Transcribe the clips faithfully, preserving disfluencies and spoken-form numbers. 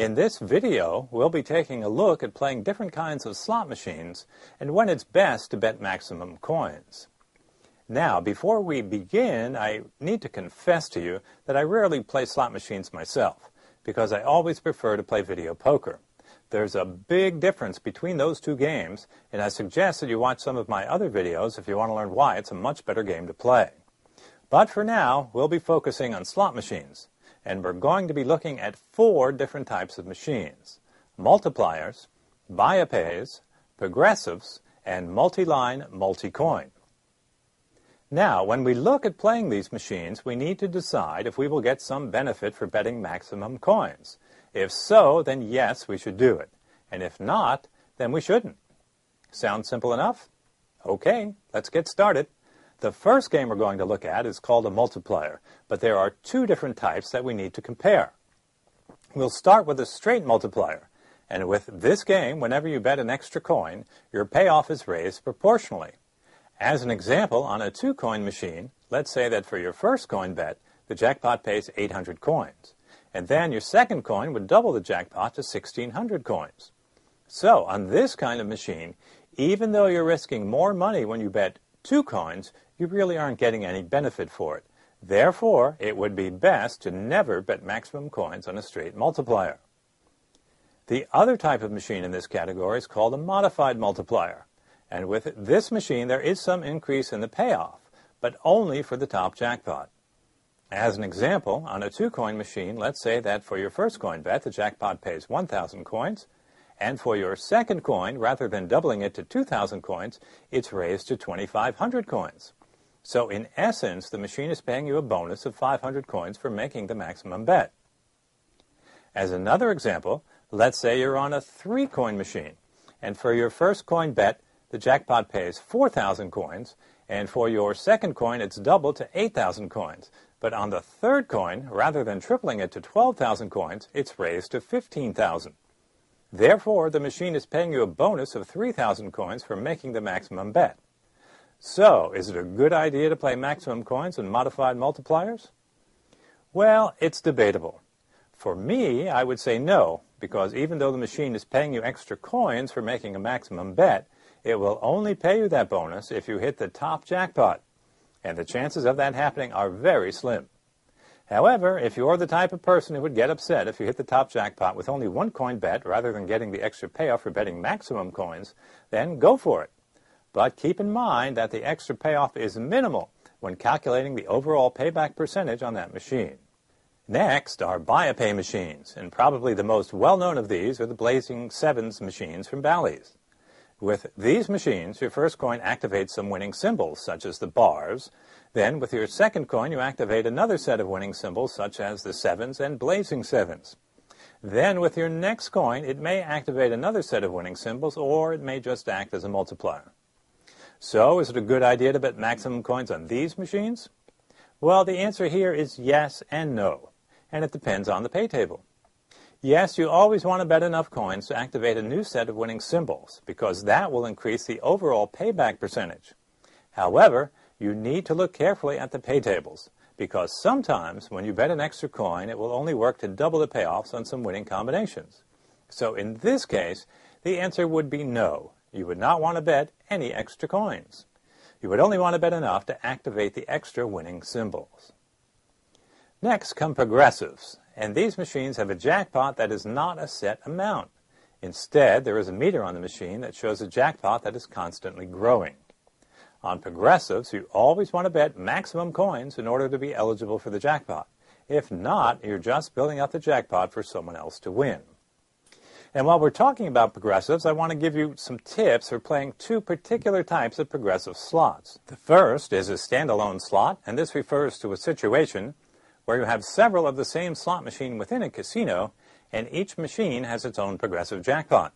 In this video, we'll be taking a look at playing different kinds of slot machines and when it's best to bet maximum coins. Now, before we begin, I need to confess to you that I rarely play slot machines myself, because I always prefer to play video poker. There's a big difference between those two games, and I suggest that you watch some of my other videos if you want to learn why it's a much better game to play. But for now, we'll be focusing on slot machines, and we're going to be looking at four different types of machines: multipliers, buy-a-pays, progressives, and multi-line, multi-coin. Now, when we look at playing these machines, we need to decide if we will get some benefit for betting maximum coins. If so, then yes, we should do it. And if not, then we shouldn't. Sound simple enough? Okay, let's get started. The first game we're going to look at is called a multiplier, but there are two different types that we need to compare. We'll start with a straight multiplier. And with this game, whenever you bet an extra coin, your payoff is raised proportionally. As an example, on a two-coin machine, let's say that for your first coin bet, the jackpot pays eight hundred coins. And then your second coin would double the jackpot to sixteen hundred coins. So, on this kind of machine, even though you're risking more money when you bet two coins, you really aren't getting any benefit for it. Therefore, it would be best to never bet maximum coins on a straight multiplier. The other type of machine in this category is called a modified multiplier. And with this machine, there is some increase in the payoff, but only for the top jackpot. As an example, on a two-coin machine, let's say that for your first coin bet, the jackpot pays one thousand coins, and for your second coin, rather than doubling it to two thousand coins, it's raised to twenty-five hundred coins. So in essence, the machine is paying you a bonus of five hundred coins for making the maximum bet. As another example, let's say you're on a three-coin machine, and for your first coin bet, the jackpot pays four thousand coins, and for your second coin, it's doubled to eight thousand coins. But on the third coin, rather than tripling it to twelve thousand coins, it's raised to fifteen thousand. Therefore, the machine is paying you a bonus of three thousand coins for making the maximum bet. So, is it a good idea to play maximum coins and modified multipliers? Well, it's debatable. For me, I would say no, because even though the machine is paying you extra coins for making a maximum bet, it will only pay you that bonus if you hit the top jackpot, and the chances of that happening are very slim. However, if you're the type of person who would get upset if you hit the top jackpot with only one coin bet rather than getting the extra payoff for betting maximum coins, then go for it. But keep in mind that the extra payoff is minimal when calculating the overall payback percentage on that machine. Next are buy-a-pay machines, and probably the most well-known of these are the Blazing Sevens machines from Bally's. With these machines, your first coin activates some winning symbols, such as the bars. Then, with your second coin, you activate another set of winning symbols, such as the sevens and blazing sevens. Then, with your next coin, it may activate another set of winning symbols, or it may just act as a multiplier. So, is it a good idea to bet maximum coins on these machines? Well, the answer here is yes and no, and it depends on the pay table. Yes, you always want to bet enough coins to activate a new set of winning symbols, because that will increase the overall payback percentage. However, you need to look carefully at the pay tables, because sometimes when you bet an extra coin, it will only work to double the payoffs on some winning combinations. So in this case, the answer would be no. You would not want to bet any extra coins. You would only want to bet enough to activate the extra winning symbols. Next come progressives. And these machines have a jackpot that is not a set amount. Instead, there is a meter on the machine that shows a jackpot that is constantly growing. On progressives, you always want to bet maximum coins in order to be eligible for the jackpot. If not, you're just building up the jackpot for someone else to win. And while we're talking about progressives, I want to give you some tips for playing two particular types of progressive slots. The first is a standalone slot, and this refers to a situation where you have several of the same slot machine within a casino, and each machine has its own progressive jackpot.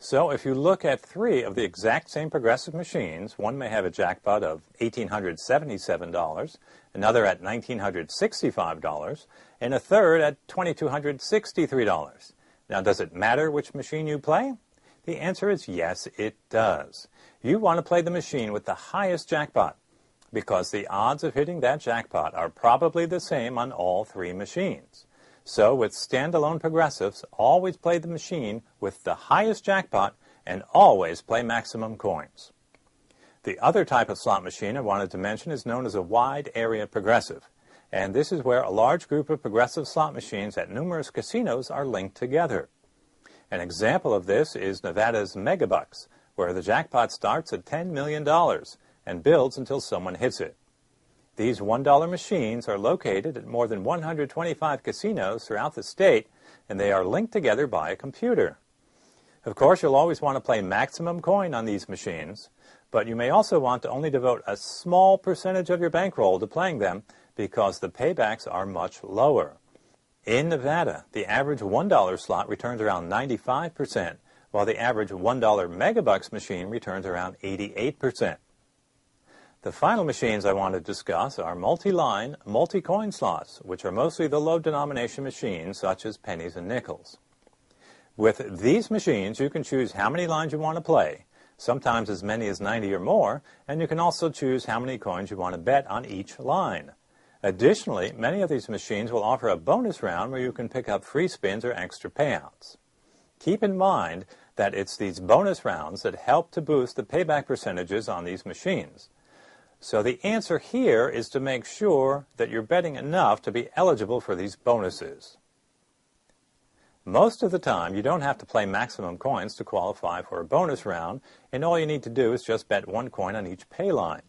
So if you look at three of the exact same progressive machines, one may have a jackpot of one thousand eight hundred seventy-seven dollars, another at one thousand nine hundred sixty-five dollars, and a third at two thousand two hundred sixty-three dollars. Now, does it matter which machine you play? The answer is yes, it does. You want to play the machine with the highest jackpot, because the odds of hitting that jackpot are probably the same on all three machines. So with standalone progressives, always play the machine with the highest jackpot and always play maximum coins. The other type of slot machine I wanted to mention is known as a wide area progressive, and this is where a large group of progressive slot machines at numerous casinos are linked together. An example of this is Nevada's Megabucks, where the jackpot starts at ten million dollars and builds until someone hits it. These one dollar machines are located at more than one hundred twenty-five casinos throughout the state, and they are linked together by a computer. Of course, you'll always want to play maximum coin on these machines, but you may also want to only devote a small percentage of your bankroll to playing them because the paybacks are much lower. In Nevada, the average one dollar slot returns around ninety-five percent, while the average one dollar Megabucks machine returns around eighty-eight percent. The final machines I want to discuss are multi-line, multi-coin slots, which are mostly the low-denomination machines such as pennies and nickels. With these machines, you can choose how many lines you want to play, sometimes as many as ninety or more, and you can also choose how many coins you want to bet on each line. Additionally, many of these machines will offer a bonus round where you can pick up free spins or extra payouts. Keep in mind that it's these bonus rounds that help to boost the payback percentages on these machines. So the answer here is to make sure that you're betting enough to be eligible for these bonuses. Most of the time, you don't have to play maximum coins to qualify for a bonus round, and all you need to do is just bet one coin on each pay line.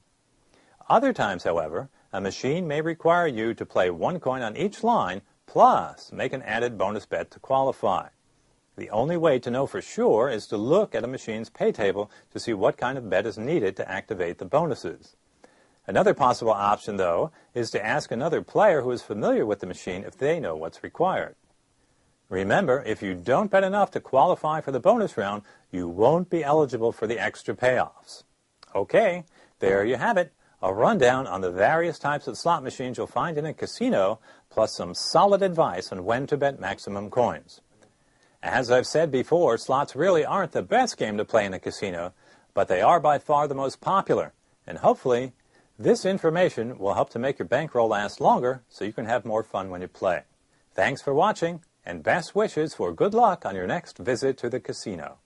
Other times, however, a machine may require you to play one coin on each line, plus make an added bonus bet to qualify. The only way to know for sure is to look at a machine's pay table to see what kind of bet is needed to activate the bonuses. Another possible option, though, is to ask another player who is familiar with the machine if they know what's required. Remember, if you don't bet enough to qualify for the bonus round, you won't be eligible for the extra payoffs. Okay, there you have it, a rundown on the various types of slot machines you'll find in a casino, plus some solid advice on when to bet maximum coins. As I've said before, slots really aren't the best game to play in a casino, but they are by far the most popular, and hopefully this information will help to make your bankroll last longer so you can have more fun when you play. Thanks for watching, and best wishes for good luck on your next visit to the casino.